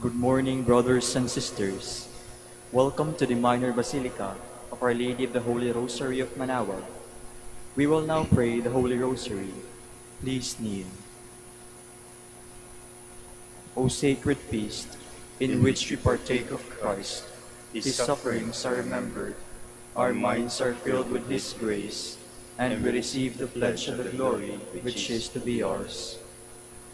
Good morning, brothers and sisters. Welcome to the Minor Basilica of Our Lady of the Holy Rosary of Manaoag. We will now pray the Holy Rosary. Please kneel. O sacred feast, in which we partake of Christ, His sufferings are remembered, our minds are filled with His grace, and we receive the pledge of the glory which is to be ours.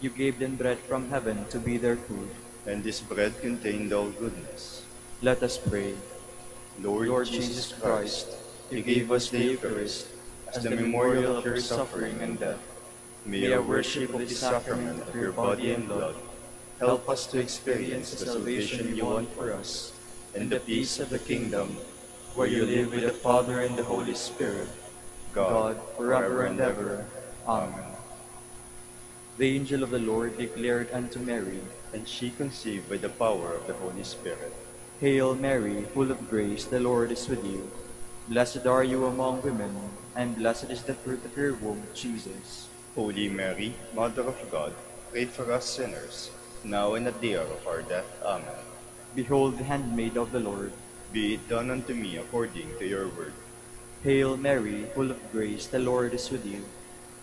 You gave them bread from heaven to be their food, and this bread contained all goodness. Let us pray. Lord Jesus Christ, you gave us the Eucharist as the memorial of your suffering and death. May our worship of the sacrament of your body and blood help us to experience the salvation you want for us and the peace of the kingdom, where you live with the Father and the Holy Spirit, God, forever and ever. Amen. The angel of the Lord declared unto Mary, and she conceived by the power of the Holy Spirit. Hail Mary, full of grace, the Lord is with you. Blessed are you among women, and blessed is the fruit of your womb, Jesus. Holy Mary, Mother of God, pray for us sinners, now and at the hour of our death. Amen. Behold the handmaid of the Lord. Be it done unto me according to your word. Hail Mary, full of grace, the Lord is with you.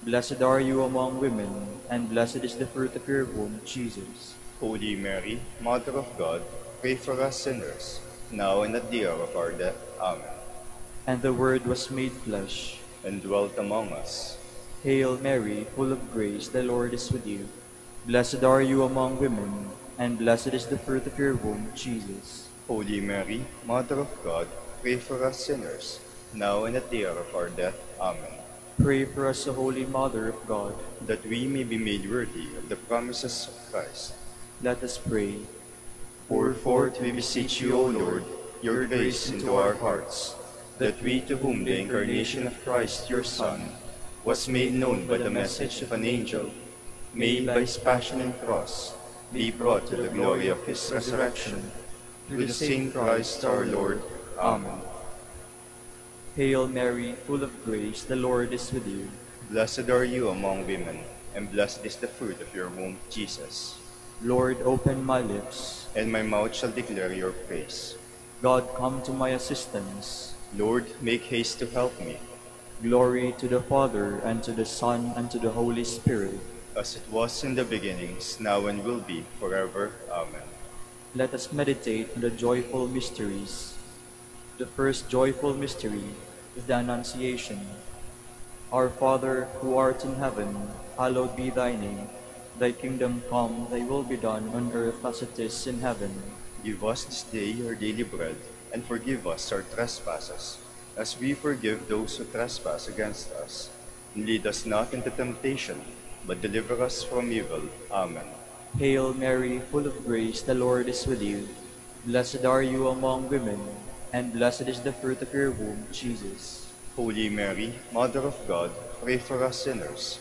Blessed are you among women, and blessed is the fruit of your womb, Jesus. Holy Mary, Mother of God, pray for us sinners, now and at the hour of our death. Amen. And the Word was made flesh, and dwelt among us. Hail Mary, full of grace, the Lord is with you. Blessed are you among women, and blessed is the fruit of your womb, Jesus. Holy Mary, Mother of God, pray for us sinners, now and at the hour of our death. Amen. Pray for us, O Holy Mother of God, that we may be made worthy of the promises of Christ. Let us pray. Pour forth, we beseech you, O Lord, your grace into our hearts, that we, to whom the incarnation of Christ, your Son, was made known by the message of an angel, may, by his passion and cross, be brought to the glory of his resurrection. Through the same Christ our Lord. Amen. Hail Mary, full of grace, the Lord is with you. Blessed are you among women, and blessed is the fruit of your womb, Jesus. Lord, open my lips, and my mouth shall declare your praise. God, come to my assistance. Lord, make haste to help me. Glory to the Father, and to the Son, and to the Holy Spirit. As it was in the beginning, now and will be, forever. Amen. Let us meditate on the joyful mysteries. The first joyful mystery is the Annunciation. Our Father, who art in heaven, hallowed be thy name. Thy kingdom come, thy will be done on earth as it is in heaven. Give us this day our daily bread, and forgive us our trespasses, as we forgive those who trespass against us. And lead us not into temptation, but deliver us from evil. Amen. Hail Mary, full of grace, the Lord is with you. Blessed are you among women, and blessed is the fruit of your womb, Jesus. Holy Mary, Mother of God, pray for us sinners,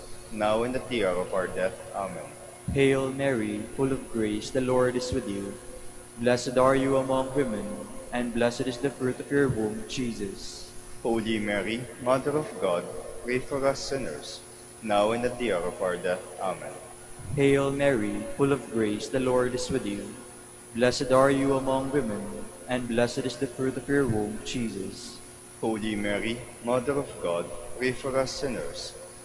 now and at the hour of our death. Amen. Hail Mary, full of grace, the Lord is with you. Blessed are you among women, and blessed is the fruit of your womb, Jesus. Holy Mary, Mother of God, pray for us sinners, now and at the hour of our death. Amen. Hail Mary, full of grace, the Lord is with you. Blessed are you among women, and blessed is the fruit of your womb, Jesus. Holy Mary, Mother of God, pray for us sinners,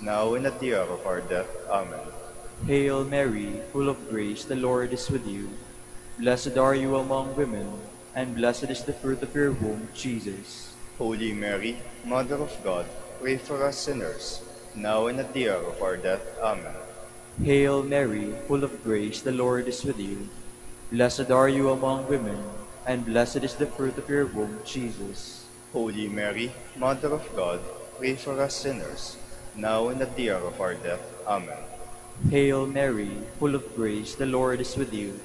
now and at the hour of our death. Amen. Hail Mary, full of grace, the Lord is with you. Blessed are you among women, and blessed is the fruit of your womb, Jesus. Holy Mary, Mother of God, pray for us sinners, now and at the hour of our death. Amen. Hail Mary, full of grace, the Lord is with you. Blessed are you among women, and blessed is the fruit of your womb, Jesus. Holy Mary, Mother of God, pray for us sinners, now and at the hour of our death. Amen. Hail Mary, full of grace, the Lord is with you.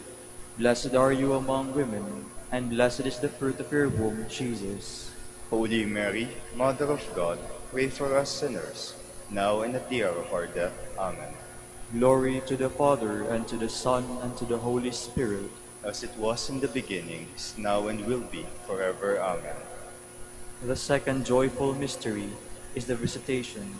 Blessed are you among women, and blessed is the fruit of your womb, Jesus. Holy Mary, Mother of God, pray for us sinners, now and at the hour of our death. Amen. Glory to the Father, and to the Son, and to the Holy Spirit, as it was in the beginning, is now, and will be, forever. Amen. The second joyful mystery is the Visitation.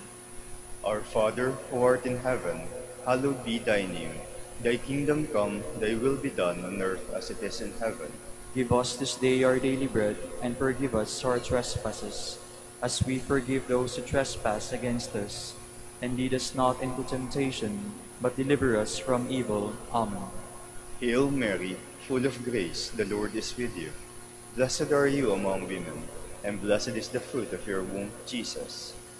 Our Father, who art in heaven, hallowed be thy name. Thy kingdom come, thy will be done on earth as it is in heaven. Give us this day our daily bread, and forgive us our trespasses, as we forgive those who trespass against us. And lead us not into temptation, but deliver us from evil. Amen. Hail Mary, full of grace, the Lord is with you. Blessed are you among women, and blessed is the fruit of your womb, Jesus.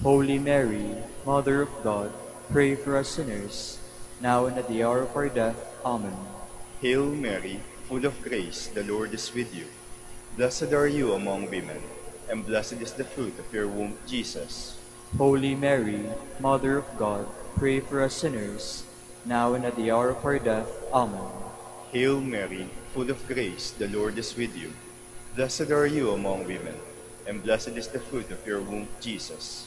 Holy Mary, Mother of God, pray for us sinners, now and at the hour of our death. Amen. Hail Mary, full of grace, the Lord is with you. Blessed are you among women, and blessed is the fruit of your womb, Jesus. Holy Mary, Mother of God, pray for us sinners, now and at the hour of our death. Amen. Hail Mary, full of grace, the Lord is with you. Blessed are you among women, and blessed is the fruit of your womb, Jesus.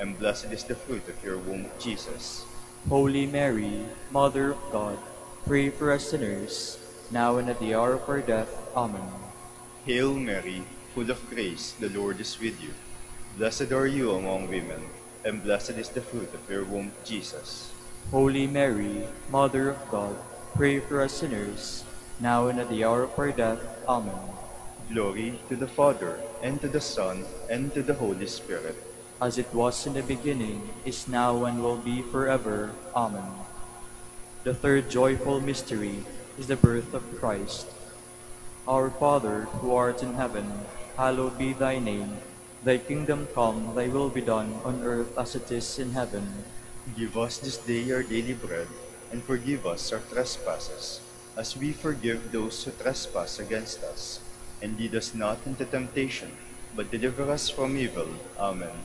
and blessed is the fruit of your womb, Jesus. Holy Mary, Mother of God, pray for us sinners, now and at the hour of our death. Amen. Hail Mary, full of grace, the Lord is with you. Blessed are you among women, and blessed is the fruit of your womb, Jesus. Holy Mary, Mother of God, pray for us sinners, now and at the hour of our death. Amen. Glory to the Father, and to the Son, and to the Holy Spirit. As it was in the beginning, is now, and will be forever. Amen. The third joyful mystery is the birth of Christ. Our Father, who art in heaven, hallowed be thy name. Thy kingdom come, thy will be done on earth as it is in heaven. Give us this day our daily bread, and forgive us our trespasses, as we forgive those who trespass against us. And lead us not into temptation, but deliver us from evil. Amen.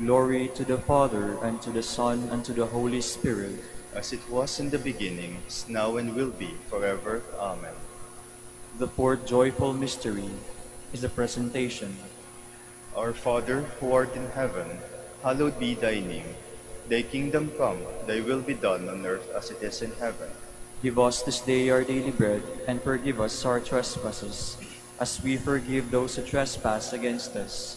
Glory to the Father, and to the Son, and to the Holy Spirit, as it was in the beginning, is now, and will be, forever. Amen. The fourth joyful mystery is the presentation. Our Father, who art in heaven, hallowed be thy name. Thy kingdom come, thy will be done on earth as it is in heaven. Give us this day our daily bread, and forgive us our trespasses, as we forgive those who trespass against us.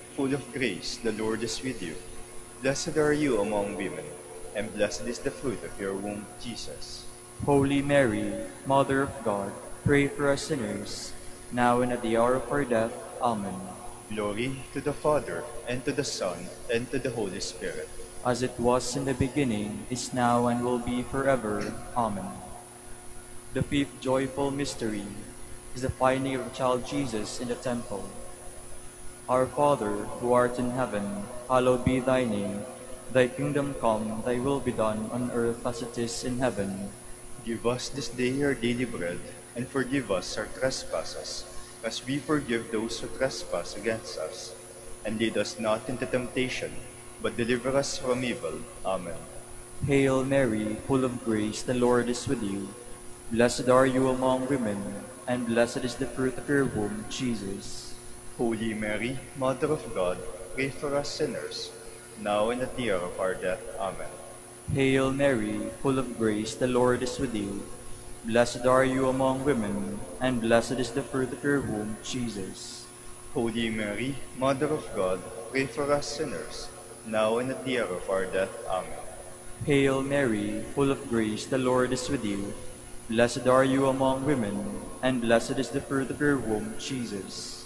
full of grace, the Lord is with you. Blessed are you among women, and blessed is the fruit of your womb, Jesus. Holy Mary, Mother of God, pray for us sinners, now and at the hour of our death. Amen. Glory to the Father, and to the Son, and to the Holy Spirit, as it was in the beginning, is now, and will be forever. Amen. The fifth joyful mystery is the finding of the child Jesus in the temple. Our Father, who art in heaven, hallowed be thy name. Thy kingdom come, thy will be done on earth as it is in heaven. Give us this day our daily bread, and forgive us our trespasses, as we forgive those who trespass against us. And lead us not into temptation, but deliver us from evil. Amen. Hail Mary, full of grace, the Lord is with you. Blessed are you among women, and blessed is the fruit of your womb, Jesus. Holy Mary, Mother of God, pray for us sinners, now and at the hour of our death. Amen. Hail Mary, full of grace, the Lord is with you. Blessed are you among women, and blessed is the fruit of your womb, Jesus. Holy Mary, Mother of God, pray for us sinners, now and at the hour of our death. Amen. Hail Mary, full of grace, the Lord is with you. Blessed are you among women, and blessed is the fruit of your womb, Jesus.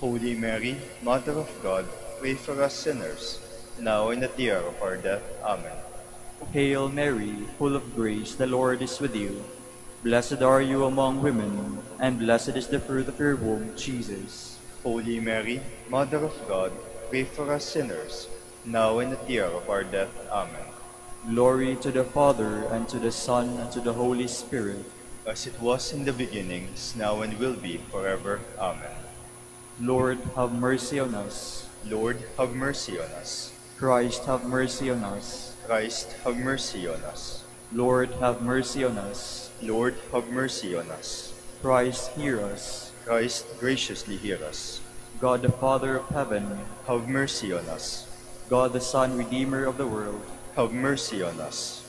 Holy Mary, Mother of God, pray for us sinners, now and at the hour of our death. Amen. Hail Mary, full of grace, the Lord is with you. Blessed are you among women, and blessed is the fruit of your womb, Jesus. Holy Mary, Mother of God, pray for us sinners, now and at the hour of our death. Amen. Glory to the Father, and to the Son, and to the Holy Spirit. As it was in the beginning, is now, and will be forever. Amen. Lord, have mercy on us. Lord, have mercy on us. Christ, have mercy on us. Christ, have mercy on us. Lord, have mercy on us. Lord, have mercy on us. Christ, hear us. Christ, graciously hear us. God the Father of heaven, have mercy on us. God the Son, Redeemer of the world, have mercy on us.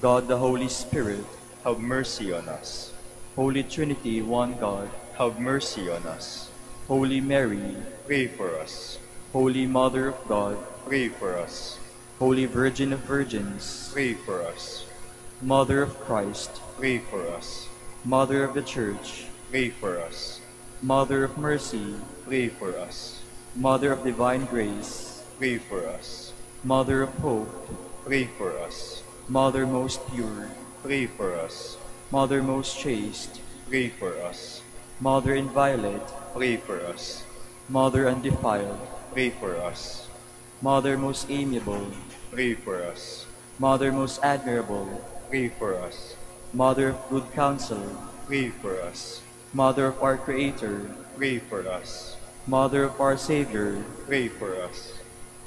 God the Holy Spirit, have mercy on us. Holy Trinity, one God, have mercy on us. Holy Mary, pray for us. Holy Mother of God, pray for us. Holy Virgin of Virgins, pray for us. Mother of Christ, pray for us. Mother of the Church, pray for us. Mother of Mercy, pray for us. Mother of Divine Grace, pray for us. Mother of Hope, pray for us. Mother most pure, pray for us. Mother most chaste, pray for us. Mother inviolate, pray for us. Mother undefiled, pray for us. Mother most amiable, pray for us. Mother most admirable, pray for us. Mother of good counsel, pray for us. Mother of our Creator, pray for us. Mother of our Savior, pray for us.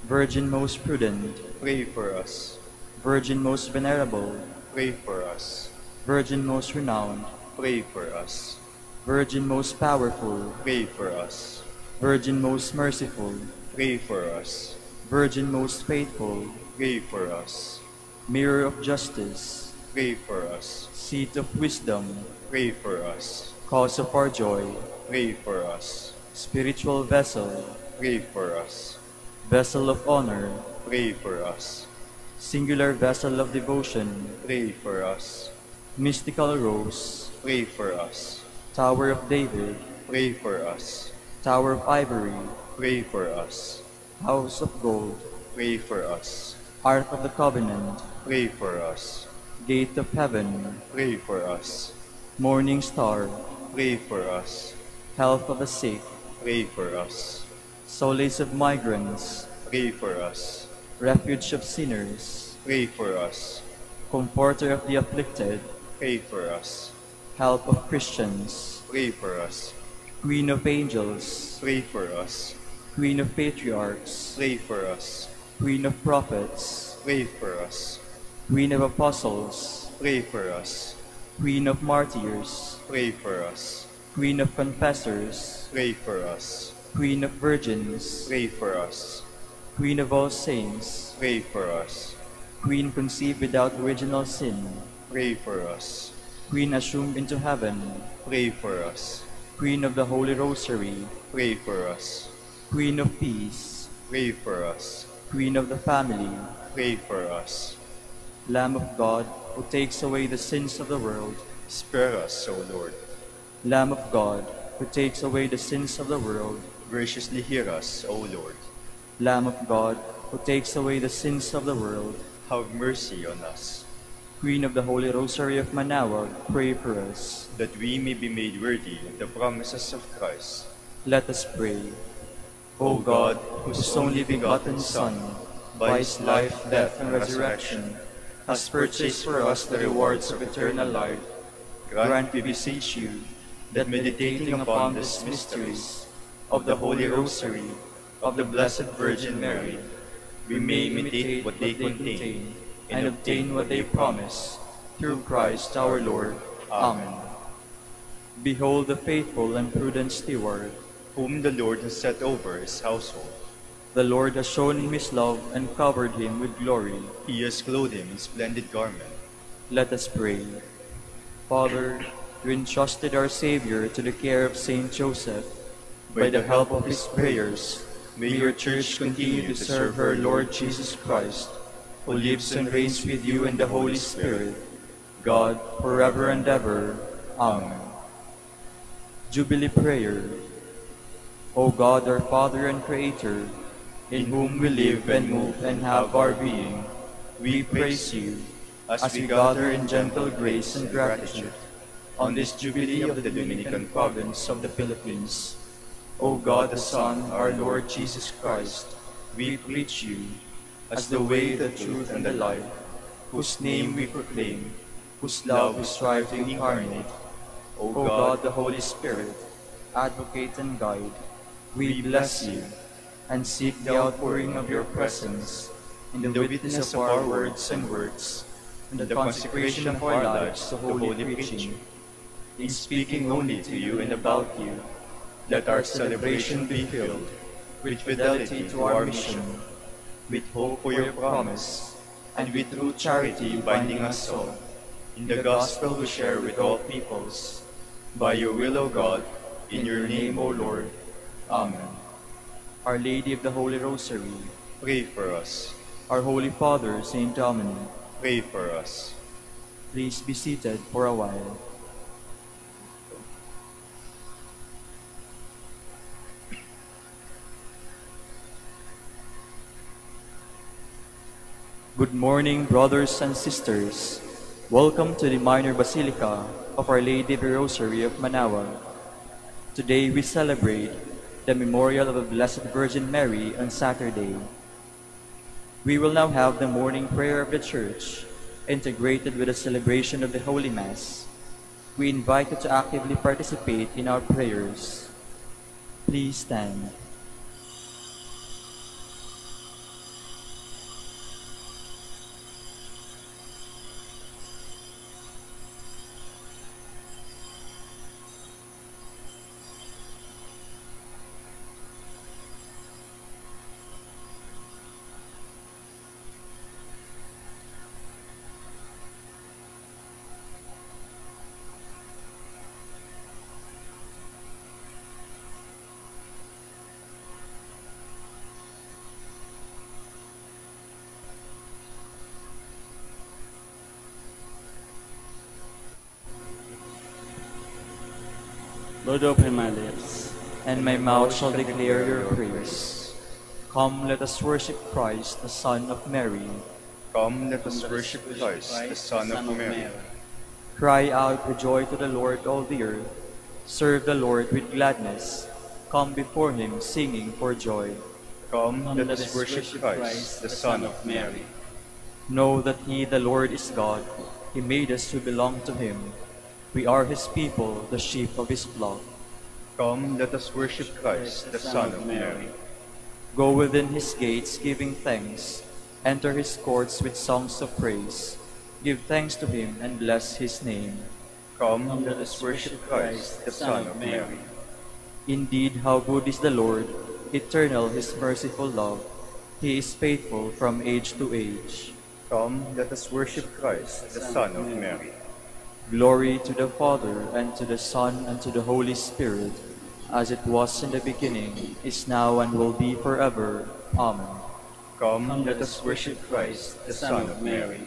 Virgin most prudent, pray for us. Virgin most venerable, pray for us. Virgin most renowned, pray for us. Virgin most powerful, pray for us. Virgin most merciful, pray for us. Virgin most faithful, pray for us. Mirror of justice, pray for us. Seat of wisdom, pray for us. Cause of our joy, pray for us. Spiritual vessel, pray for us. Vessel of honor, pray for us. Singular vessel of devotion, pray for us. Mystical Rose, pray for us. Tower of David, pray for us. Tower of Ivory, pray for us. House of Gold, pray for us. Ark of the Covenant, pray for us. Gate of Heaven, pray for us. Morning Star, pray for us. Health of the Sick, pray for us. Solace of Migrants, pray for us. Refuge of Sinners, pray for us. Comforter of the Afflicted, pray for us. Help of Christians, pray for us. Queen of Angels, pray for us. Queen of Patriarchs, pray for us. Queen of Prophets, pray for us. Queen of Apostles, pray for us. Queen of Martyrs, pray for us. Queen of Confessors, pray for us. Queen of Virgins, pray for us. Queen of all saints, pray for us. Queen conceived without original sin, pray for us. Queen assumed into heaven, pray for us. Queen of the Holy Rosary, pray for us. Queen of Peace, pray for us. Queen of the Family, pray for us. Lamb of God, who takes away the sins of the world, spare us, O Lord. Lamb of God, who takes away the sins of the world, graciously hear us, O Lord. Lamb of God, who takes away the sins of the world, have mercy on us. Queen of the Holy Rosary of Manaoag, pray for us, that we may be made worthy of the promises of Christ. Let us pray. O God, whose only begotten Son, by his life, death, and resurrection, has purchased for us the rewards of eternal life, grant, we beseech you, that meditating upon these mysteries of the Holy Rosary of the Blessed Virgin Mary, we may imitate what they contain and obtain what they promise, through Christ our Lord. Amen. Behold the faithful and prudent steward, whom the Lord has set over his household. The Lord has shown him his love and covered him with glory. He has clothed him in splendid garment. Let us pray. Father, you entrusted our Savior to the care of Saint Joseph. By the help of his prayers, may your Church continue to serve her Lord Jesus Christ, who lives and reigns with you in the Holy Spirit, God, forever and ever. Amen. Jubilee Prayer. O God, our Father and Creator, in whom we live and move and have our being, we praise you as we gather in gentle grace and gratitude on this Jubilee of the Dominican Province of the Philippines. O God, the Son, our Lord Jesus Christ, we preach you as the way, the truth, and the life, whose name we proclaim, whose love we strive to incarnate. O God, the Holy Spirit, Advocate and Guide, we bless you and seek the outpouring of your presence in the witness of our words and works, and the consecration of our lives to holy preaching. In speaking only to you and about you, let our celebration be filled with fidelity to our mission, with hope for your promise, and with true charity binding us all, in the gospel we share with all peoples. By your will, O God, in your name, O Lord. Amen. Our Lady of the Holy Rosary, pray for us. Our Holy Father, St. Dominic, pray for us. Please be seated for a while. Good morning, brothers and sisters. Welcome to the Minor Basilica of Our Lady of the Rosary of Manaoag. Today we celebrate the memorial of the Blessed Virgin Mary on Saturday. We will now have the morning prayer of the Church integrated with the celebration of the Holy Mass. We invite you to actively participate in our prayers. Please stand. Lord, open my lips, and my mouth shall declare your praise. Come, let us worship Christ, the Son of Mary. Come, let us worship Christ, the Son of Mary. Cry out with joy to the Lord, all the earth. Serve the Lord with gladness. Come before him, singing for joy. Come, let us worship Christ, the Son of Mary. Know that he, the Lord, is God. He made us who belong to him. We are his people, the sheep of his flock. Come, let us worship Christ, the Son of Mary. Go within his gates, giving thanks. Enter his courts with songs of praise. Give thanks to him and bless his name. Come, let us worship Christ, the Son of Mary. Indeed, how good is the Lord, eternal his merciful love. He is faithful from age to age. Come, let us worship Christ, the Son of Mary. Glory to the Father, and to the Son, and to the Holy Spirit, as it was in the beginning, is now, and will be forever. Amen. Come, let us worship Christ, the Son of Mary.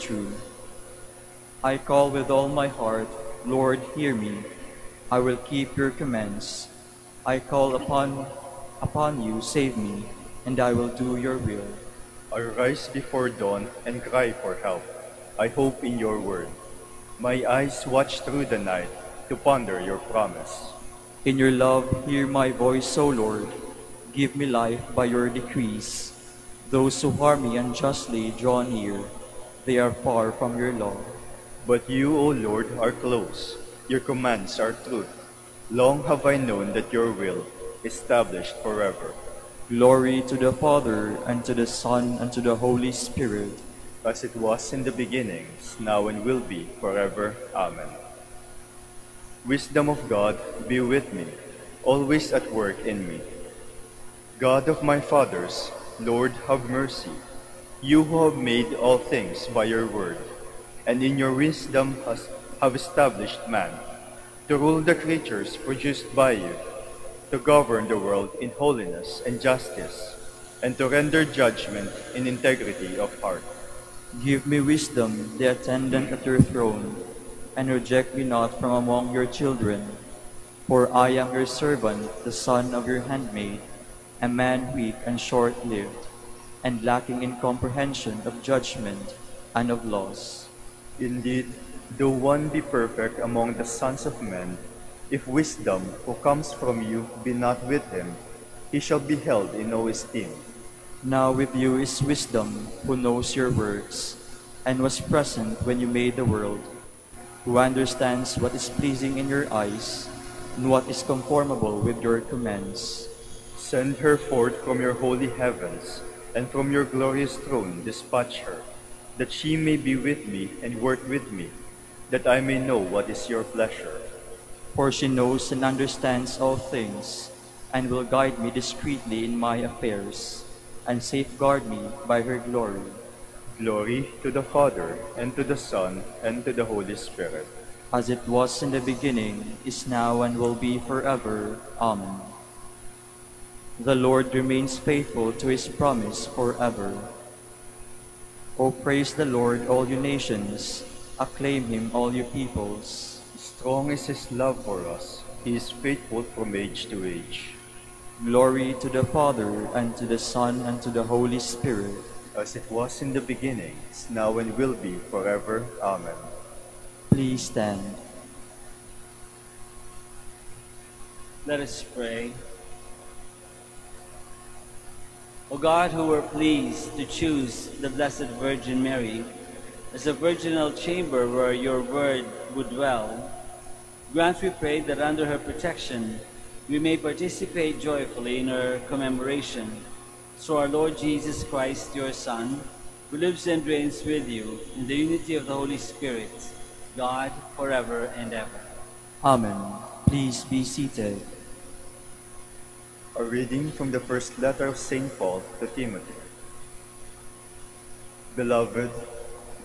True. I call with all my heart, Lord, hear me. I will keep your commands. I call upon you, save me, and I will do your will. I rise before dawn and cry for help. I hope in your word. My eyes watch through the night to ponder your promise. In your love, hear my voice, O Lord. Give me life by your decrees. Those who harm me unjustly draw near. They are far from your law. But you, O Lord, are close. Your commands are truth. Long have I known that your will is established forever. Glory to the Father, and to the Son, and to the Holy Spirit. As it was in the beginning, now and will be forever. Amen. Wisdom of God, be with me, always at work in me. God of my fathers, Lord, have mercy. You who have made all things by your word, and in your wisdom have established man, to rule the creatures produced by you, to govern the world in holiness and justice, and to render judgment in integrity of heart. Give me wisdom, the attendant at your throne, and reject me not from among your children. For I am your servant, the son of your handmaid, a man weak and short-lived, and lacking in comprehension of judgment and of laws. Indeed, though one be perfect among the sons of men, if wisdom who comes from you be not with him, he shall be held in no esteem. Now with you is wisdom, who knows your works, and was present when you made the world, who understands what is pleasing in your eyes, and what is conformable with your commands. Send her forth from your holy heavens, and from your glorious throne dispatch her, that she may be with me and work with me, that I may know what is your pleasure. For she knows and understands all things, and will guide me discreetly in my affairs, and safeguard me by her glory. Glory to the Father, and to the Son, and to the Holy Spirit. As it was in the beginning, is now, and will be forever. Amen. The Lord remains faithful to his promise forever. O praise the Lord, all you nations. Acclaim him, all you peoples. Strong is his love for us. He is faithful from age to age. Glory to the Father, and to the Son, and to the Holy Spirit. As it was in the beginning, is now, and will be forever. Amen. Please stand. Let us pray. O God, who were pleased to choose the Blessed Virgin Mary as a virginal chamber where your word would dwell, grant, we pray, that under her protection we may participate joyfully in her commemoration. So our Lord Jesus Christ, your Son, who lives and reigns with you in the unity of the Holy Spirit, God, forever and ever. Amen. Please be seated. A reading from the first letter of St. Paul to Timothy. Beloved,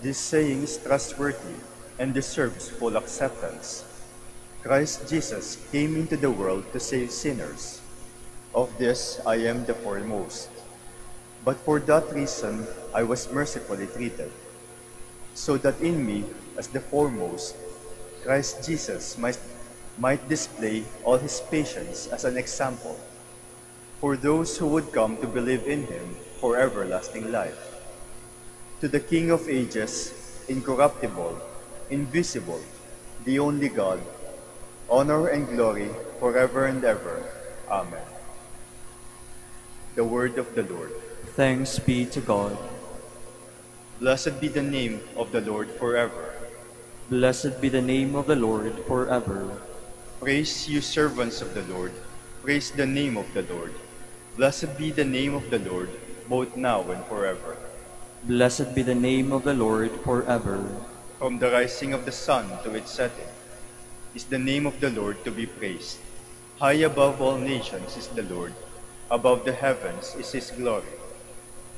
this saying is trustworthy and deserves full acceptance. Christ Jesus came into the world to save sinners. Of this I am the foremost. But for that reason I was mercifully treated, so that in me, as the foremost, Christ Jesus might display all his patience as an example for those who would come to believe in him for everlasting life. To the King of ages, incorruptible, invisible, the only God, honor and glory forever and ever. Amen. The word of the Lord. Thanks be to God. Blessed be the name of the Lord forever. Blessed be the name of the Lord forever. Praise you, servants of the Lord. Praise the name of the Lord. Blessed be the name of the Lord, both now and forever. Blessed be the name of the Lord forever. From the rising of the sun to its setting is the name of the Lord to be praised. High above all nations is the Lord. Above the heavens is his glory.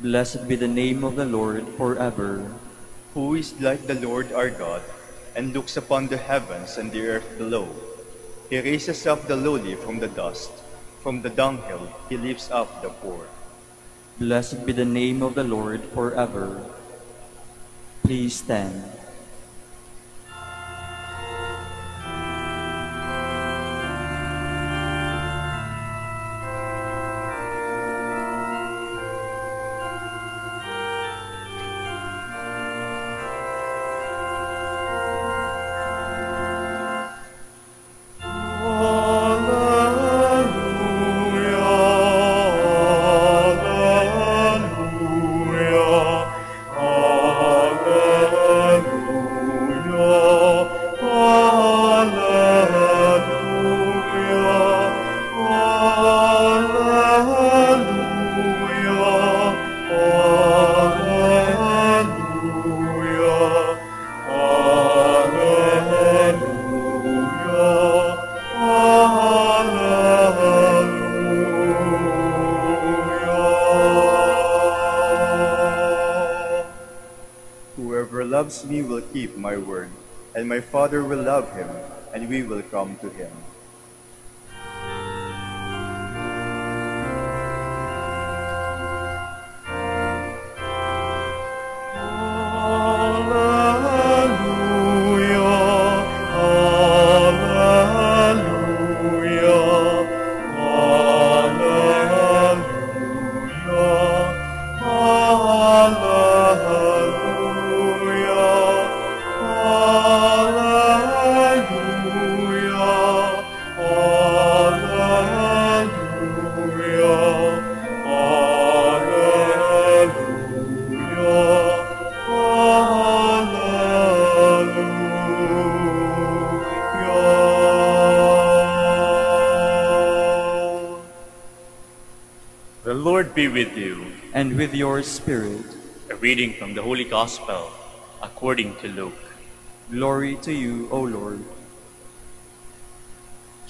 Blessed be the name of the Lord forever. Who is like the Lord our God, and looks upon the heavens and the earth below. He raises up the lowly from the dust. From the dunghill he lifts up the poor. Blessed be the name of the Lord forever. Please stand. Me will keep my word, and my Father will love him, and we will come to him. The Lord be with you. And with your spirit. A reading from the Holy Gospel according to Luke. Glory to you, O Lord.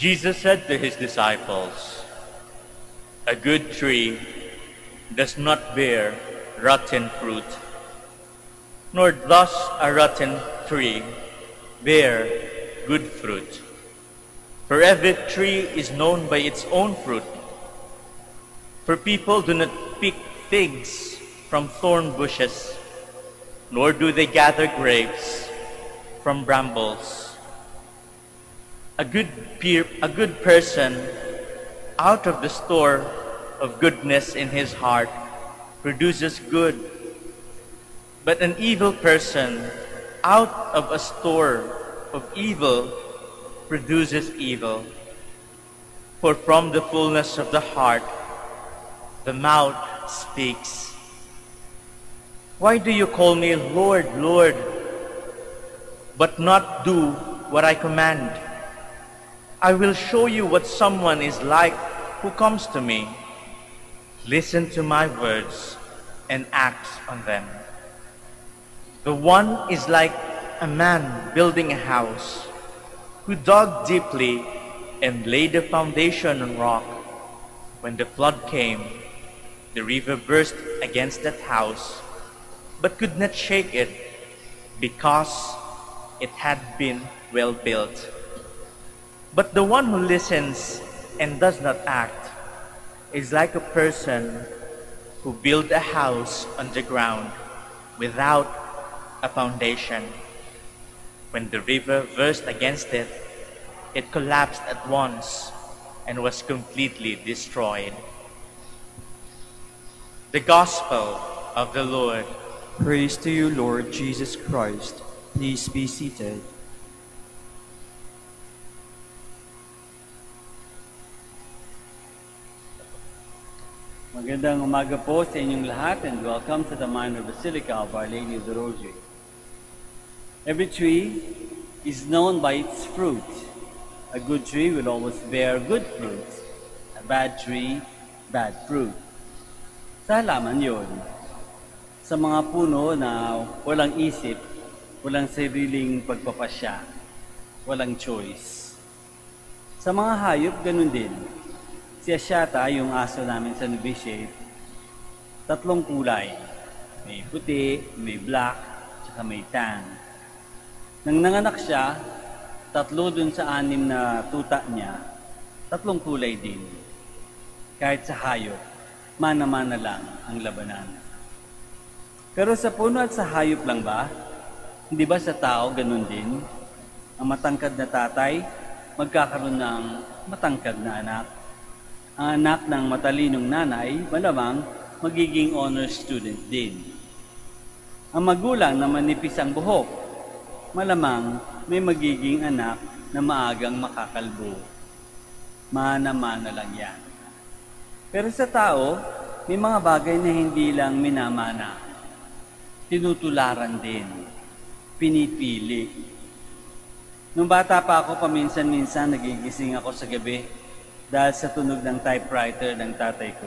Jesus said to his disciples, "A good tree does not bear rotten fruit, nor does a rotten tree bear good fruit. For every tree is known by its own fruit. For people do not pick figs from thorn bushes, nor do they gather grapes from brambles. A good person out of the store of goodness in his heart produces good, but an evil person out of a store of evil produces evil. For from the fullness of the heart the mouth speaks. Why do you call me Lord, Lord, but not do what I command? I will show you what someone is like who comes to me. Listen to my words and act on them. The one is like a man building a house, who dug deeply and laid the foundation on rock. When the flood came, the river burst against that house, but could not shake it, because it had been well built. But the one who listens and does not act is like a person who built a house on the ground without a foundation. When the river burst against it, it collapsed at once and was completely destroyed." The Gospel of the Lord. Praise to you, Lord Jesus Christ. Please be seated. Magandang umaga po sa inyong lahat, and welcome to the Minor Basilica of Our Lady of the Rosary. Every tree is known by its fruit. A good tree will always bear good fruit. A bad tree, bad fruit. Sa halaman yun, sa mga puno na walang isip, walang sariling pagpapasya, walang choice. Sa mga hayop, ganun din. Si Asyata, yung aso namin sa Mitsubishi, tatlong kulay. May puti, may black, tsaka may tan. Nang nanganak siya, tatlo dun sa anim na tuta niya, tatlong kulay din. Kahit sa hayop, mana-mana lang ang labanan. Pero sa puno at sa hayop lang ba? Hindi ba sa tao ganun din? Ang matangkad na tatay, magkakaroon ng matangkad na anak. Ang anak ng matalinong nanay, malamang magiging honor student din. Ang magulang na manipis ang buhok, malamang may magiging anak na maagang makakalbo. Mana-mana lang yan. Pero sa tao, may mga bagay na hindi lang minamana. Tinutularan din. Pinipili. Nung bata pa ako, paminsan-minsan nagigising ako sa gabi dahil sa tunog ng typewriter ng tatay ko.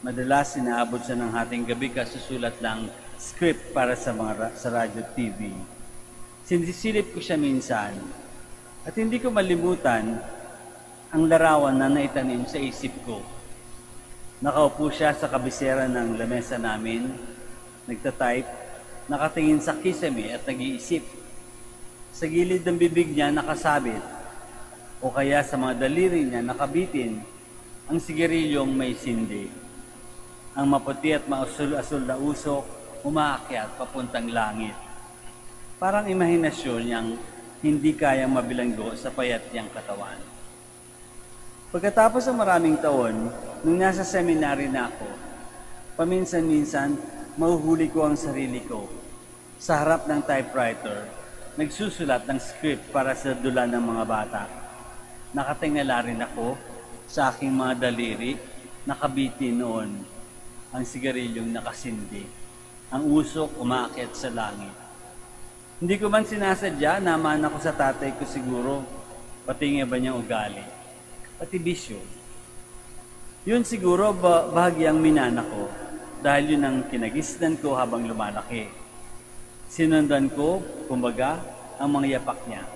Madalas sinaabot siya ng hating gabi kasi susulat ng script para sa radio TV. Sinisilip ko siya minsan at hindi ko malimutan ang larawan na naitanim sa isip ko. Nakaupo siya sa kabisera ng lamesa namin, nagtatype, nakatingin sa kisame at nag-iisip. Sa gilid ng bibig niya nakasabit o kaya sa mga daliri niya nakabitin ang sigarilyong may sindi. Ang maputi at mausul-asul na usok umaakyat papuntang langit. Parang imahinasyon niyang hindi kayang mabilanggo sa payat niyang katawan. Pagkatapos ng maraming taon, nung nasa seminary na ako, paminsan-minsan, mahuhuli ko ang sarili ko. Sa harap ng typewriter, nagsusulat ng script para sa dula ng mga bata. Nakatingala rin ako sa aking mga daliri, nakabiti noon. Ang sigarilyong nakasindi. Ang usok umakyat sa langit. Hindi ko man sinasadya, naman ako sa tatay ko siguro, pati nga ba niyang ugali, pati bisyo. Yun siguro bahagyang minana ko dahil yun ang kinagisnan ko habang lumalaki. Sinundan ko, kumbaga, ang mga yapak niya.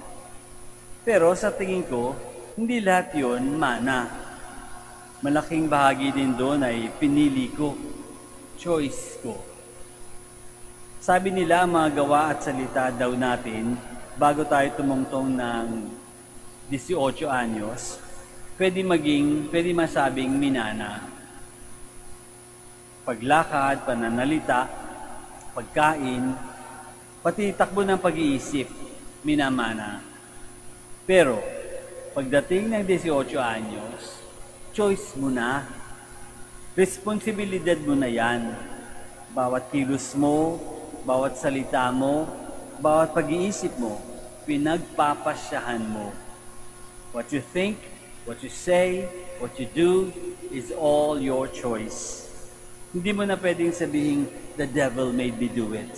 Pero sa tingin ko, hindi lahat yun mana. Malaking bahagi din doon ay pinili ko, choice ko. Sabi nila mga gawa at salita daw natin bago tayo tumungtong ng 18 anyos, pwede masabing minana. Paglakad, pananalita, pagkain, pati takbo ng pag-iisip, minamana. Pero, pagdating ng 18 anyos, choice mo na. Responsibilidad mo na yan. Bawat kilos mo, bawat salita mo, bawat pag-iisip mo, pinagpapasyahan mo. What you think, what you say, what you do is all your choice. Hindi mo na pwedeng sabihin, the devil made me do it.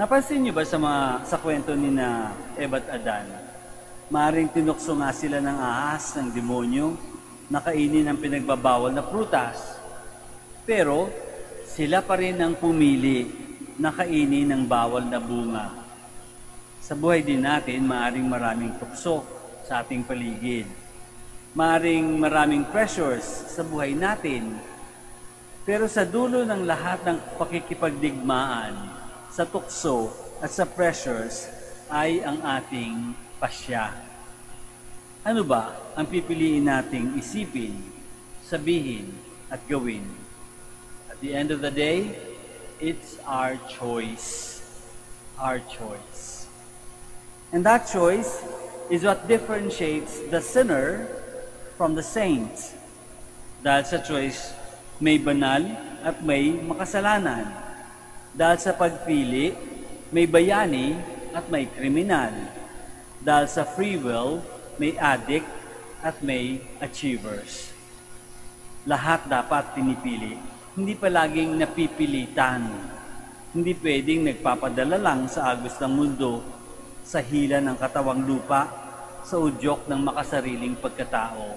Napansin niyo ba sa kwento ni na Eva at Adan? Maaring tinukso nga sila ng ahas ng demonyo, nakainin ang pinagbabawal na prutas. Pero sila pa rin ang pumili, nakainin ng bawal na bunga. Sa buhay din natin, maaring maraming tukso sa ating paligid. Maaring maraming pressures sa buhay natin, pero sa dulo ng lahat ng pakikipagdigmaan, sa tukso at sa pressures ay ang ating pasya. Ano ba ang pipiliin nating isipin, sabihin at gawin? At the end of the day, it's our choice. Our choice. And that choice is what differentiates the sinner from the saints. Dahil sa choice, may banal at may makasalanan. Dahil sa pagpili, may bayani at may kriminal. Dahil sa free will, may addict at may achievers. Lahat dapat pinipili. Hindi palaging napipilitan. Hindi pwedeng nagpapadala lang sa agos ng mundo, sa hila ng katawang lupa, sa udyok ng makasariling pagkatao.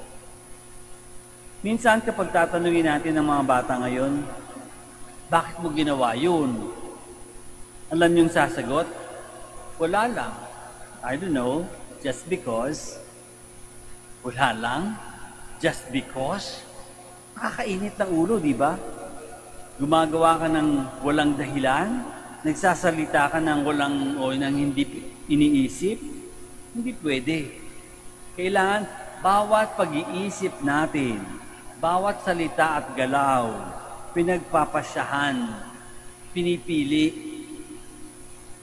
Minsan kapag tatanungin natin ang mga bata ngayon, bakit mo ginawa yun? Alam niyong sasagot? Wala lang. I don't know. Just because. Wala lang. Just because. Nakakainit ng ulo, di ba? Gumagawa ka ng walang dahilan, nagsasalita ka ng walang o ng hindi iniisip. Hindi pwede. Kailangan bawat pag-iisip natin, bawat salita at galaw, pinagpapasyahan, pinipili.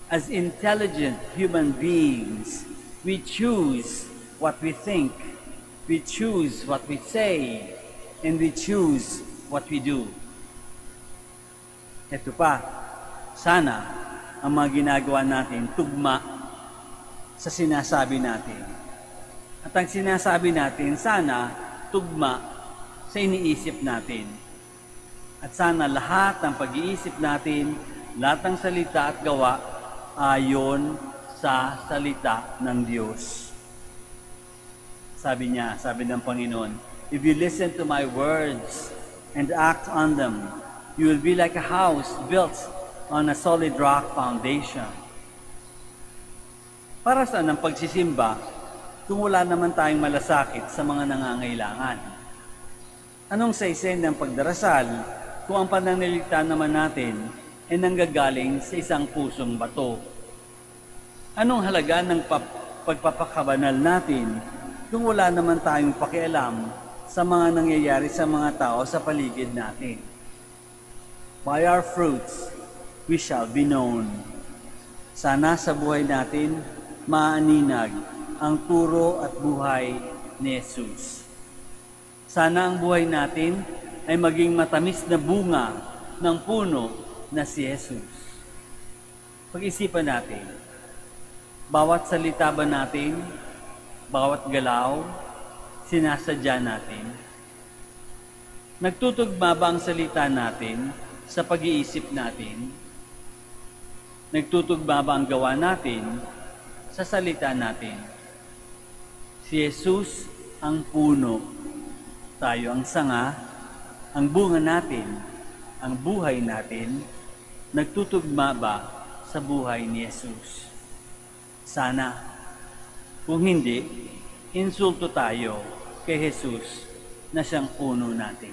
As intelligent human beings, we choose what we think, we choose what we say, and we choose what we do. Ito pa, sana ang mga ginagawa natin tugma sa sinasabi natin. At ang sinasabi natin, sana tugma sa iniisip natin. At sana lahat ng pag-iisip natin, lahat ng salita at gawa, ayon sa salita ng Diyos. Sabi niya, sabi ng Panginoon, if you listen to my words and act on them, you will be like a house built on a solid rock foundation. Para saan ang pagsisimba kung wala naman tayong malasakit sa mga nangangailangan? Anong saisen ng pagdarasal kung ang pananalita naman natin ay nanggagaling sa isang pusong bato? Anong halaga ng pagpapakabanal natin kung wala naman tayong pakialam sa mga nangyayari sa mga tao sa paligid natin? By our fruits, we shall be known. Sana sa buhay natin, maaninag ang turo at buhay ni Jesus. Sana ang buhay natin ay maging matamis na bunga ng puno na si Jesus. Pag-isipan natin, bawat salita ba natin, bawat galaw, sinasadya natin? Nagtutugma ba ang salita natin sa pag-iisip natin? Nagtutugma ba ang gawa natin sa salita natin? Si Jesus ang puno, tayo ang sanga, ang bunga natin, ang buhay natin, nagtutugma ba sa buhay ni Jesus? Sana, kung hindi, insulto tayo kay Jesus na siyang puno natin.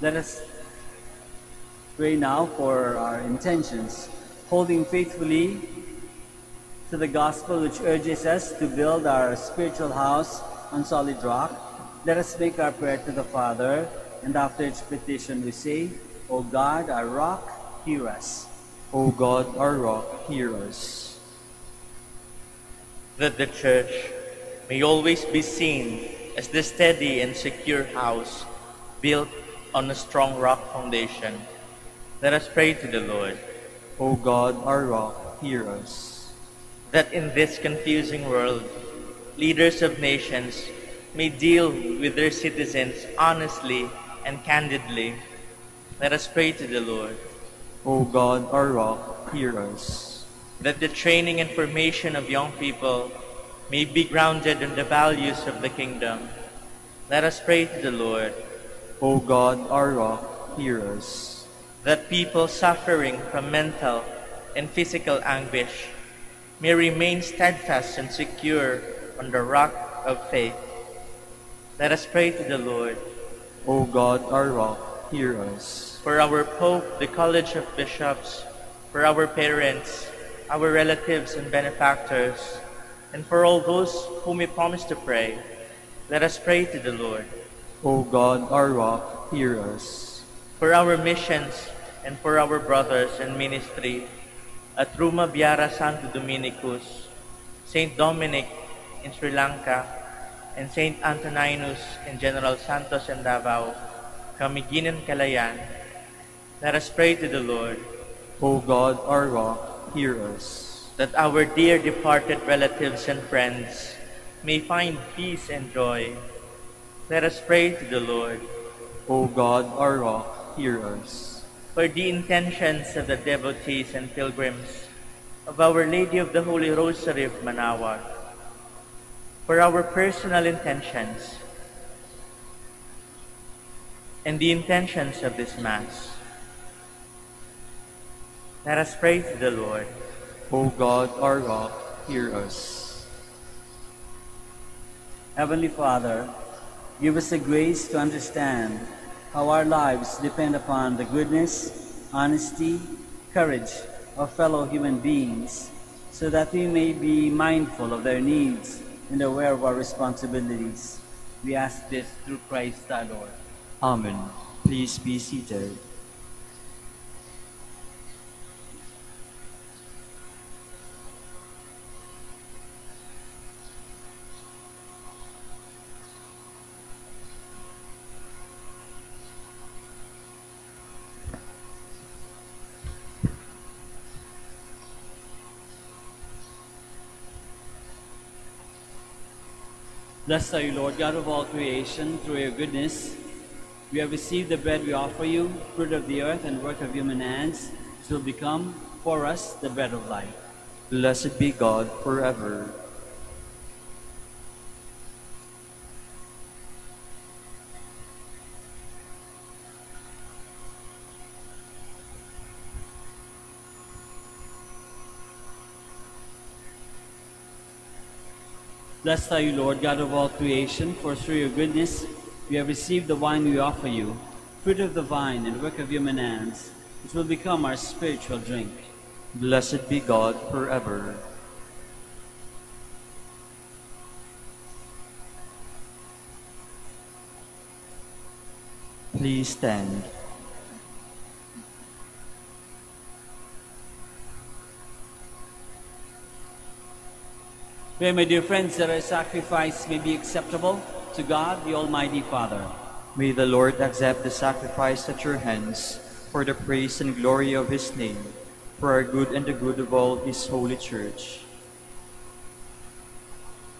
Let us pray now for our intentions, holding faithfully to the gospel which urges us to build our spiritual house on solid rock. Let us make our prayer to the Father, and after its petition we say, O God, our rock, hear us. O God, our rock, hear us. That the Church may always be seen as the steady and secure house built on a strong rock foundation. Let us pray to the Lord. O God, our rock, hear us. That in this confusing world, leaders of nations may deal with their citizens honestly and candidly. Let us pray to the Lord. O God, our rock, hear us. That the training and formation of young people may be grounded in the values of the kingdom. Let us pray to the Lord. O God, our rock, hear us. That people suffering from mental and physical anguish may remain steadfast and secure on the rock of faith. Let us pray to the Lord. O God, our rock, hear us. For our Pope, the College of Bishops, for our parents, our relatives and benefactors, and for all those whom we promise to pray, let us pray to the Lord. O God, our rock, hear us. For our missions and for our brothers in ministry at Rumabiara Santo Dominicus, St. Dominic in Sri Lanka, and St. Antoninus in General Santos and Davao, Camiguin and Calayan, let us pray to the Lord. O God, our rock, hear us. That our dear departed relatives and friends may find peace and joy. Let us pray to the Lord. O God, our rock, hear us. For the intentions of the devotees and pilgrims of Our Lady of the Holy Rosary of Manaoag, for our personal intentions and the intentions of this Mass, let us pray to the Lord. O God, our rock, hear us. Heavenly Father, give us the grace to understand how our lives depend upon the goodness, honesty, courage of fellow human beings, so that we may be mindful of their needs and aware of our responsibilities. We ask this through Christ our Lord. Amen. Please be seated. Blessed are you, Lord God of all creation. Through your goodness, we have received the bread we offer you, fruit of the earth and work of human hands, shall become for us the bread of life. Blessed be God forever. Blessed are you, Lord God of all creation, for through your goodness we have received the wine we offer you, fruit of the vine and work of human hands, which will become our spiritual drink. Blessed be God forever. Please stand. Pray, my dear friends, that our sacrifice may be acceptable to God, the Almighty Father. May the Lord accept the sacrifice at your hands for the praise and glory of his name, for our good and the good of all his holy church.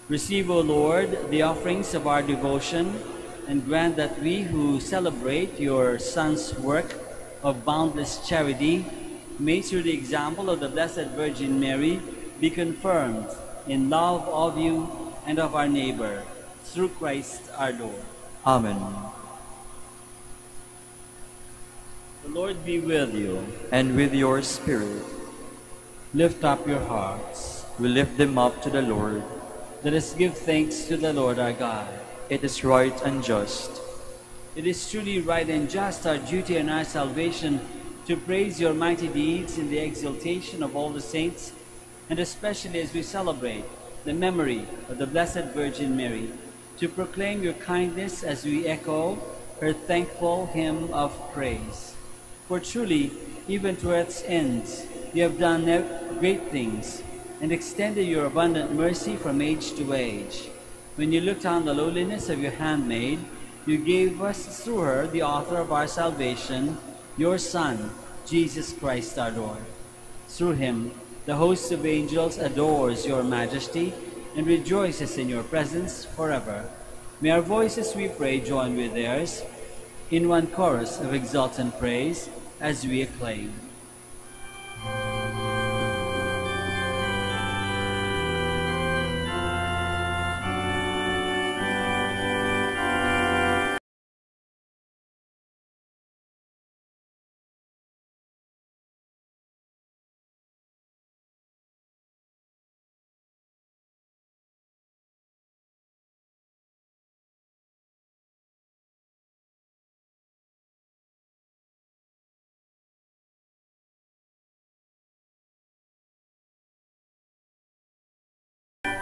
Receive, O Lord, the offerings of our devotion, and grant that we who celebrate your Son's work of boundless charity may, through the example of the Blessed Virgin Mary, be confirmed in love of you and of our neighbor, through Christ our Lord. Amen. The Lord be with you. And with your spirit. Lift up your hearts. We lift them up to the Lord. Let us give thanks to the Lord our God. It is right and just. It is truly right and just, our duty and our salvation, to praise your mighty deeds in the exaltation of all the saints, and especially as we celebrate the memory of the Blessed Virgin Mary, to proclaim your kindness as we echo her thankful hymn of praise. For truly, even to earth's ends, you have done great things and extended your abundant mercy from age to age. When you looked on the lowliness of your handmaid, you gave us through her the author of our salvation, your Son, Jesus Christ our Lord. Through him, the host of angels adores your majesty and rejoices in your presence forever. May our voices, we pray, join with theirs in one chorus of exultant praise as we acclaim.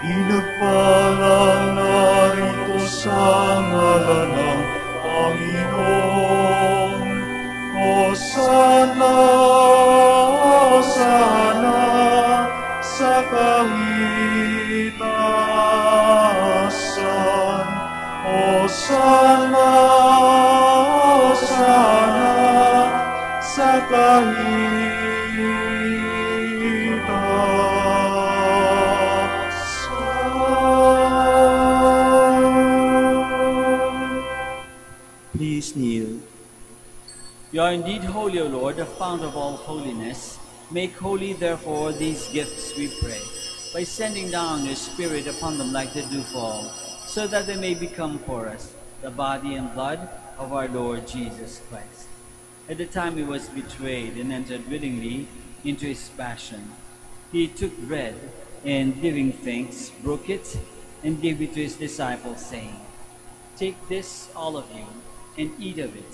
Pinagpala narito sa ngalan ng Panginoon. Hosana, Hosana sa pangitasan. Hosana, Hosana sa pangitasan. Kneel. You are indeed holy, O Lord, the fount of all holiness. Make holy, therefore, these gifts, we pray, by sending down your Spirit upon them like the dewfall, so that they may become for us the body and blood of our Lord Jesus Christ. At the time he was betrayed and entered willingly into his passion, he took bread and, giving thanks, broke it and gave it to his disciples, saying, "Take this, all of you, and eat of it,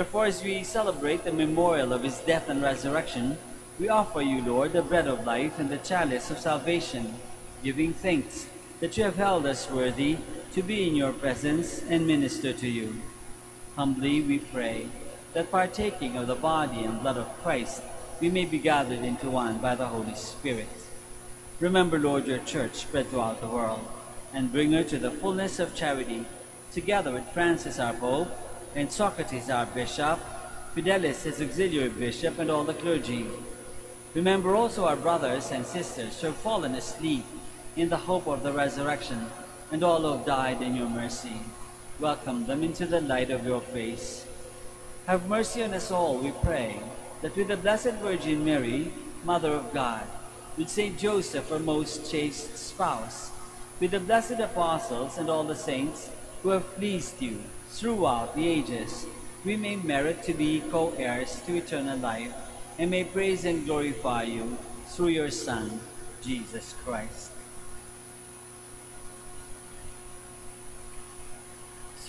Therefore, as we celebrate the memorial of his death and resurrection, we offer you, Lord, the bread of life and the chalice of salvation, giving thanks that you have held us worthy to be in your presence and minister to you. Humbly we pray that, partaking of the body and blood of Christ, we may be gathered into one by the Holy Spirit. Remember, Lord, your church spread throughout the world, and bring her to the fullness of charity, together with Francis our Pope, and Socrates our bishop, Fidelis his auxiliary bishop, and all the clergy. Remember also our brothers and sisters who have fallen asleep in the hope of the resurrection, and all who have died in your mercy. Welcome them into the light of your face. Have mercy on us all, we pray, that with the Blessed Virgin Mary, Mother of God, with Saint Joseph, her most chaste spouse, with the blessed apostles and all the saints who have pleased you throughout the ages, we may merit to be co-heirs to eternal life, and may praise and glorify you through your Son, Jesus Christ.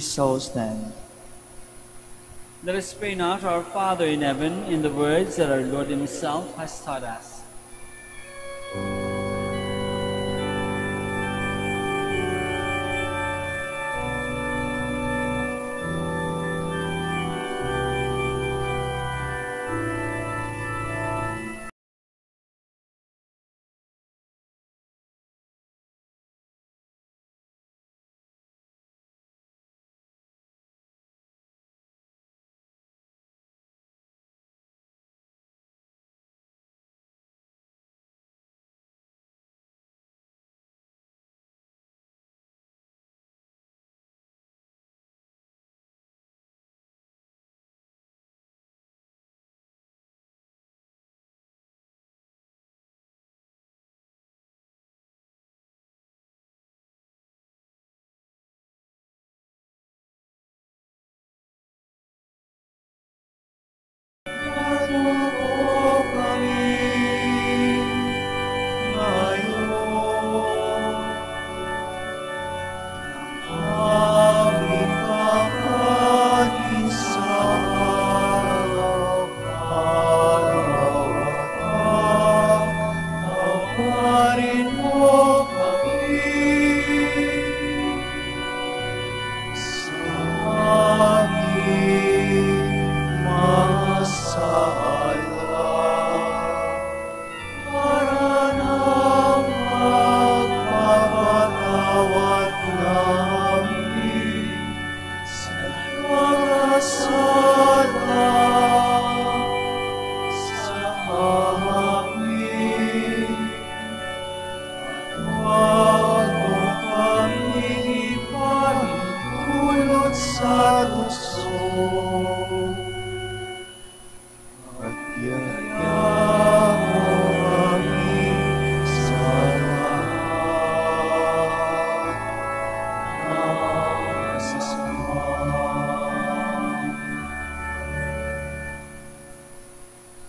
So stand. Let us pray now to our Father in heaven in the words that our Lord himself has taught us.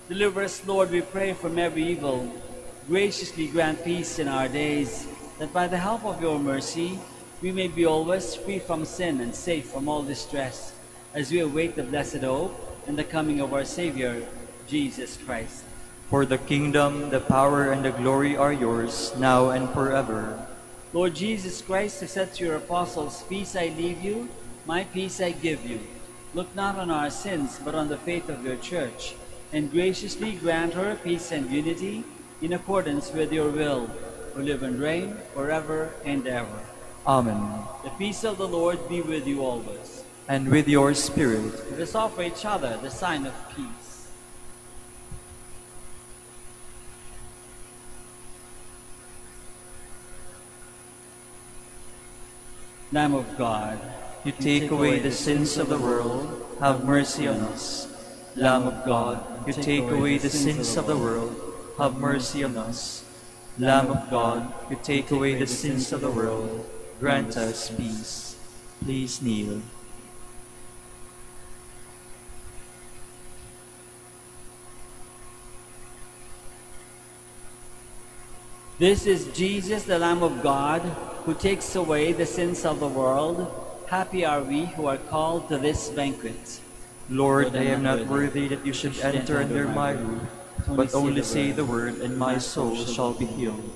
Deliver us, Lord, we pray, from every evil. Graciously grant peace in our days, that by the help of your mercy we may be always free from sin and safe from all distress, as we await the blessed hope and the coming of our Savior, Jesus Christ. For the kingdom, the power, and the glory are yours, now and forever. Lord Jesus Christ, who said to your apostles, "Peace I leave you, my peace I give you," look not on our sins, but on the faith of your Church, and graciously grant her peace and unity in accordance with your will, who live and reign forever and ever. Amen. The peace of the Lord be with you always. And with your spirit. Let us offer each other the sign of peace. Lamb of God, you take away the sins of the world, have mercy on us. Lamb of God, you take away the sins of the world, have mercy on us. Lamb of God, you take away the sins of the world, grant us peace. Please kneel. This is Jesus, the Lamb of God, who takes away the sins of the world. Happy are we who are called to this banquet. Lord, I am not worthy that you should enter under my roof, but only say the word, and my soul shall be healed.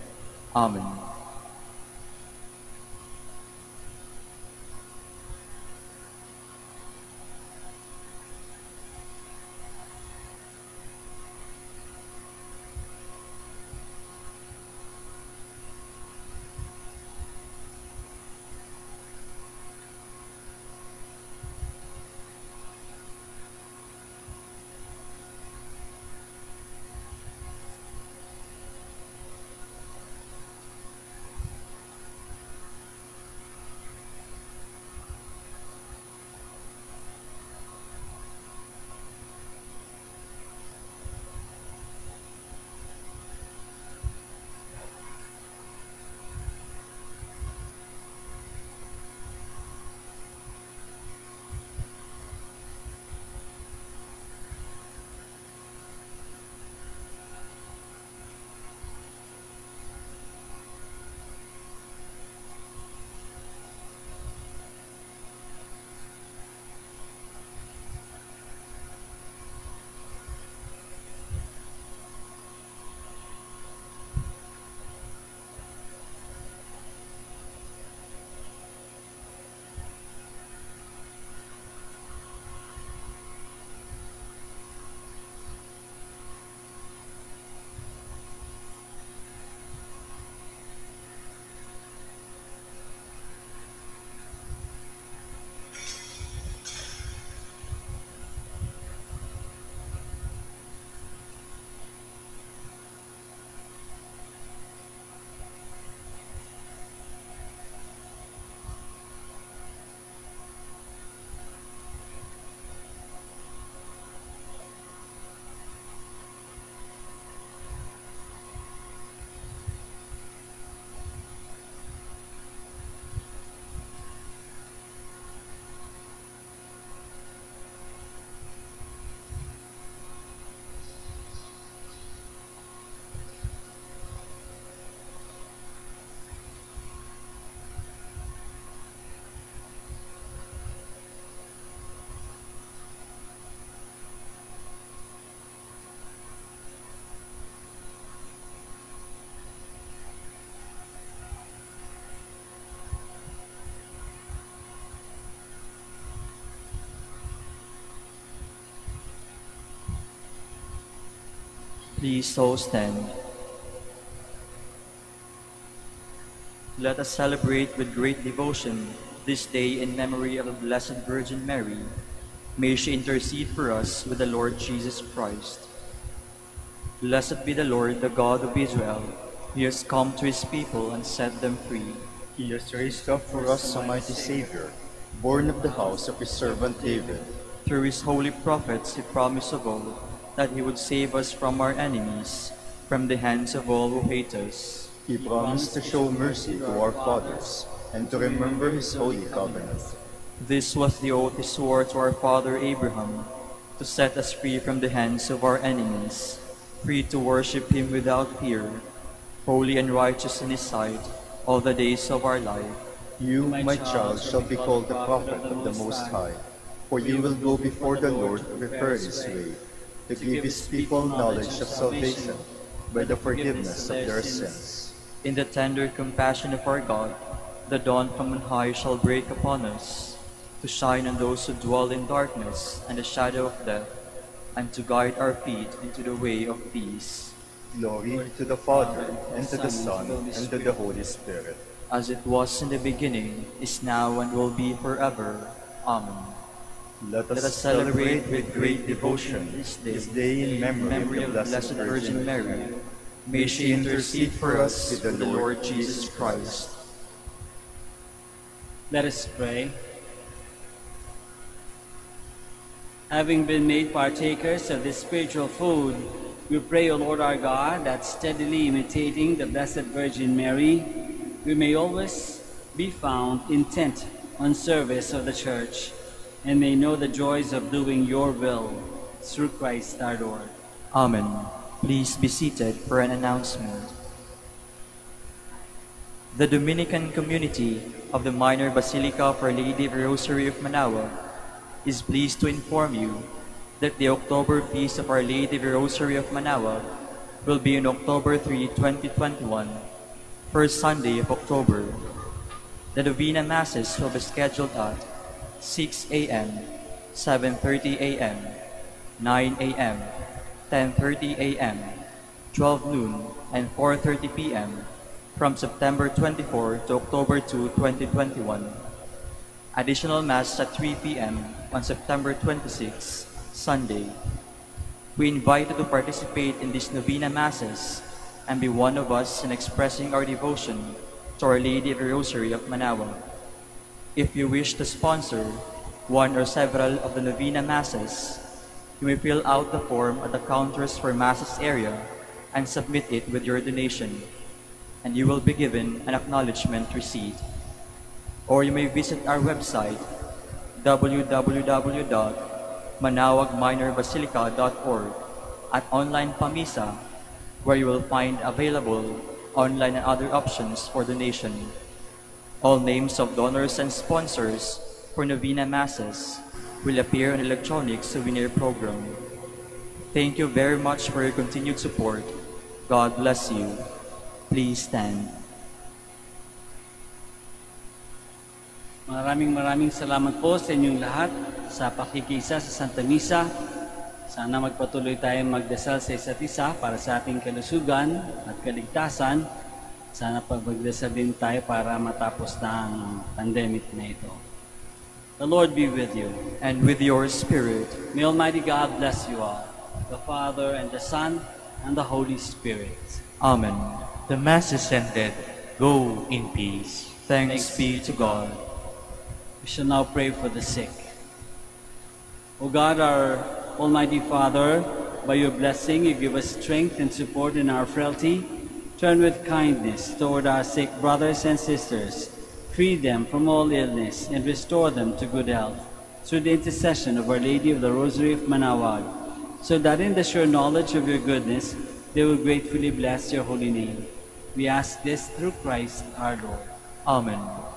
Amen. Please all stand. Let us celebrate with great devotion this day in memory of the Blessed Virgin Mary. May she intercede for us with the Lord Jesus Christ. Blessed be the Lord, the God of Israel. He has come to his people and set them free. He has raised up for us a mighty Savior, born of the house of his servant David. Through his holy prophets he promised of old that he would save us from our enemies, from the hands of all who hate us. He promised to show mercy to our fathers, and to remember his holy covenant. This was the oath he swore to our father Abraham, to set us free from the hands of our enemies, free to worship him without fear, holy and righteous in his sight, all the days of our life. You, my child, shall be called the prophet of the Most High, for you will go before the Lord to prepare His way, to give His people knowledge of salvation by the forgiveness of their sins. In the tender compassion of our God, the dawn from on high shall break upon us, to shine on those who dwell in darkness and the shadow of death, and to guide our feet into the way of peace. Glory to the Father, and to the Son, and to the Holy Spirit, as it was in the beginning, is now, and will be forever. Amen. Let us celebrate with great devotion this day in memory of the Blessed Virgin Mary. May she intercede for us with the Lord Jesus Christ. Let us pray. Having been made partakers of this spiritual food, we pray, O Lord our God, that steadily imitating the Blessed Virgin Mary, we may always be found intent on service of the Church, and may know the joys of doing your will, through Christ our Lord. Amen. Please be seated for an announcement. The Dominican community of the Minor Basilica of Our Lady of the Rosary of Manaoag is pleased to inform you that the October Feast of Our Lady of the Rosary of Manaoag will be on October 3, 2021, first Sunday of October. The Novena Masses will be scheduled at 6 a.m., 7:30 a.m., 9 a.m., 10:30 a.m., 12 noon, and 4:30 p.m. from September 24 to October 2, 2021. Additional Mass at 3 p.m. on September 26, Sunday. We invite you to participate in these Novena Masses and be one of us in expressing our devotion to Our Lady of the Rosary of Manaoag. If you wish to sponsor one or several of the Novena Masses, you may fill out the form at the counters for Masses area and submit it with your donation, and you will be given an acknowledgement receipt. Or you may visit our website, www.manaoagminorbasilica.org, at Online Pamisa, where you will find available online and other options for donation. All names of donors and sponsors for Novena Masses will appear on the electronic souvenir program. Thank you very much for your continued support. God bless you. Please stand. Maraming salamat po sa inyong lahat sa pakikisa sa Santa Misa. Sana magpatuloy tayong magdasal sa isa't isa para sa ating kalusugan at kaligtasan. Sana pagdasal din tayo para matapos na ang pandemic na ito. The Lord be with you. And with your spirit. May Almighty God bless you all, the Father and the Son and the Holy Spirit. Amen. The Mass is ended. Go in peace. Thanks be to God. We shall now pray for the sick. O God, our Almighty Father, by your blessing you give us strength and support in our frailty. Turn with kindness toward our sick brothers and sisters. Free them from all illness and restore them to good health, through the intercession of Our Lady of the Rosary of Manaoag, so that in the sure knowledge of your goodness they will gratefully bless your holy name. We ask this through Christ our Lord. Amen.